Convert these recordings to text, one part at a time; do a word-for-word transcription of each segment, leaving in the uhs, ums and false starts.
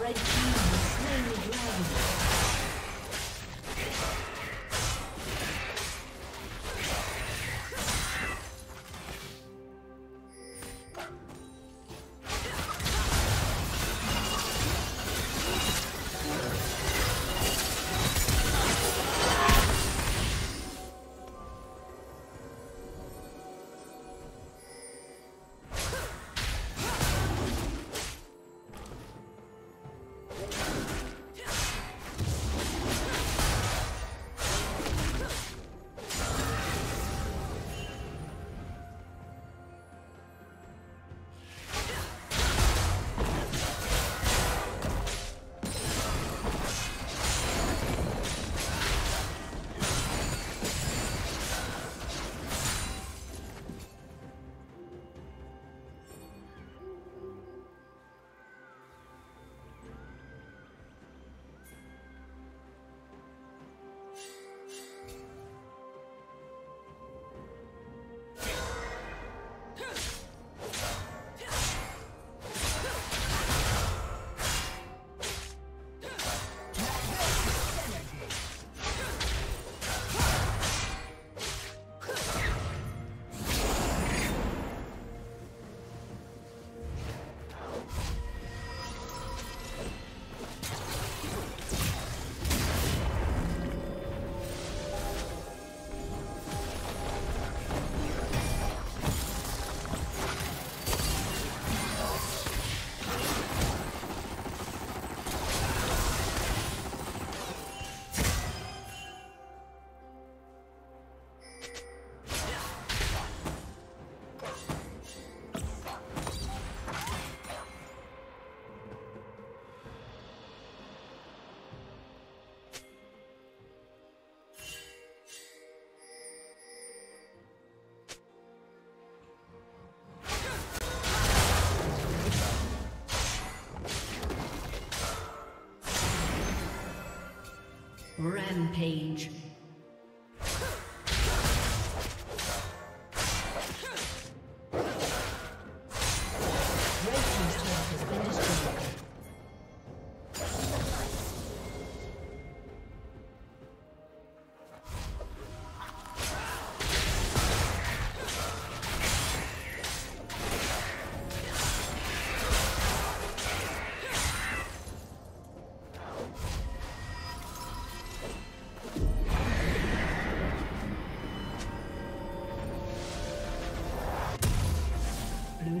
Red team has slain the dragon. Rampage. Blue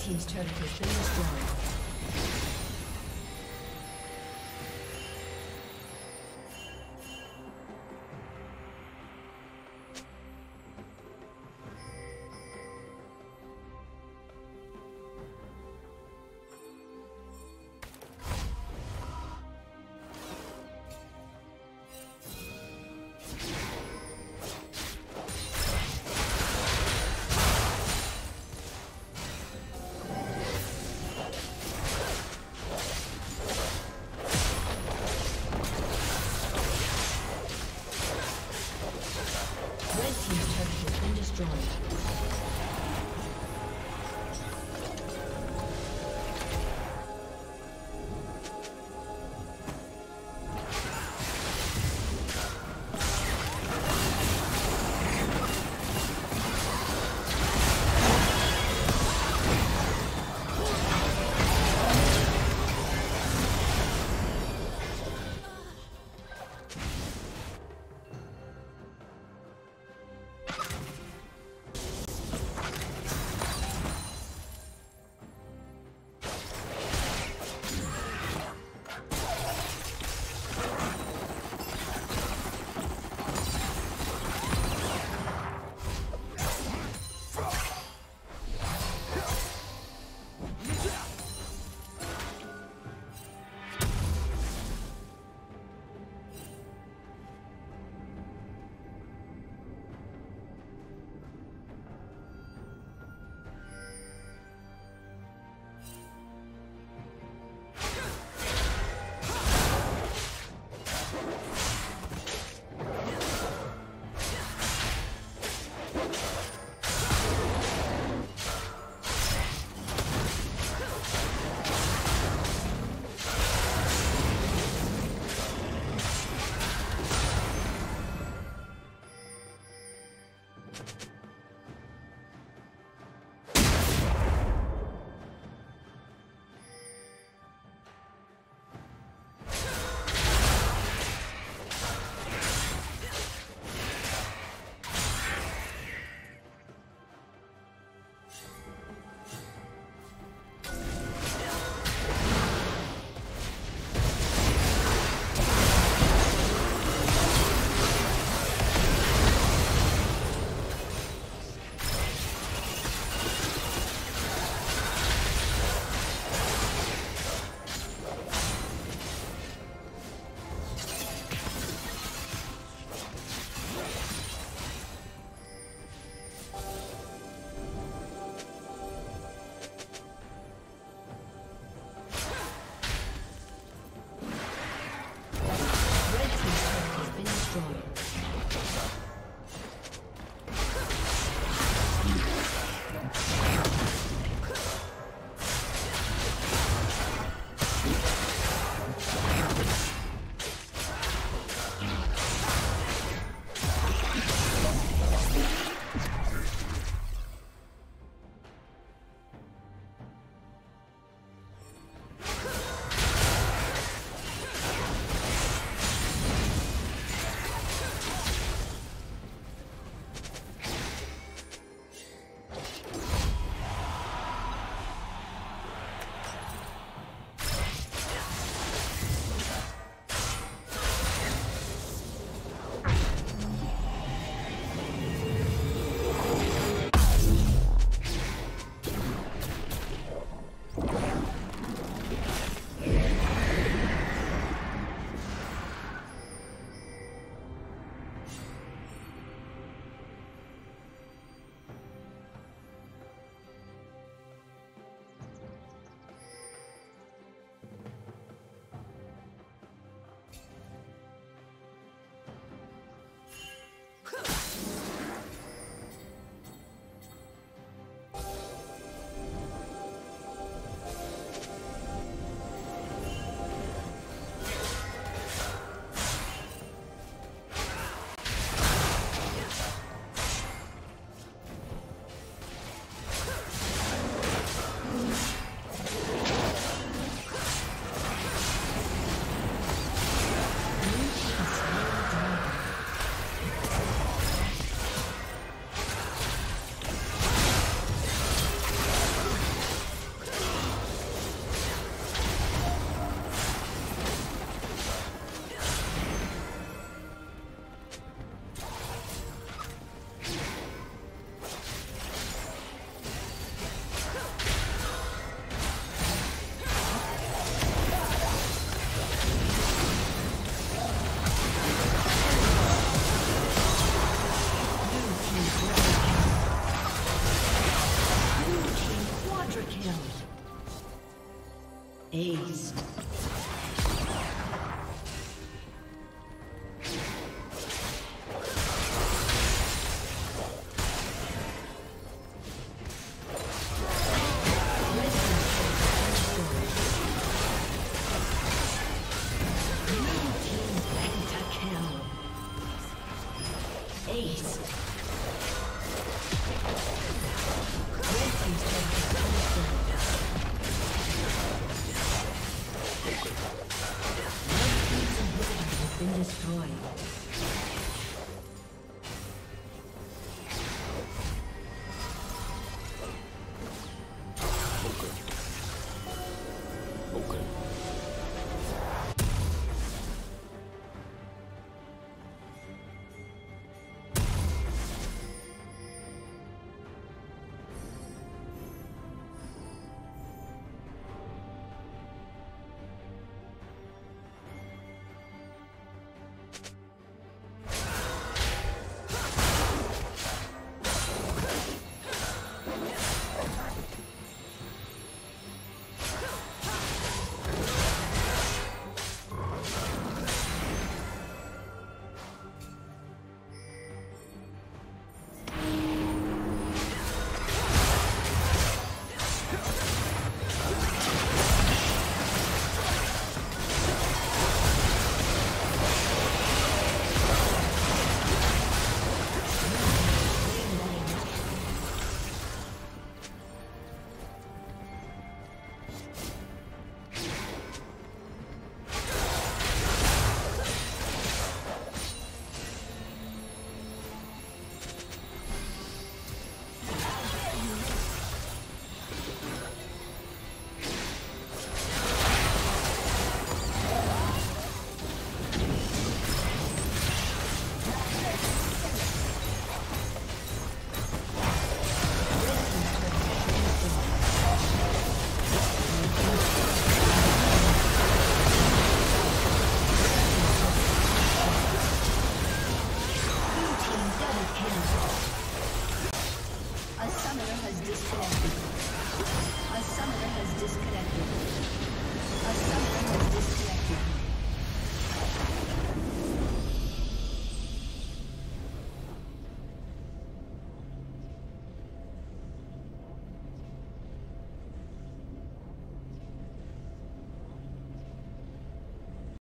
Team's turret has been destroyed. Ace. Destroyed.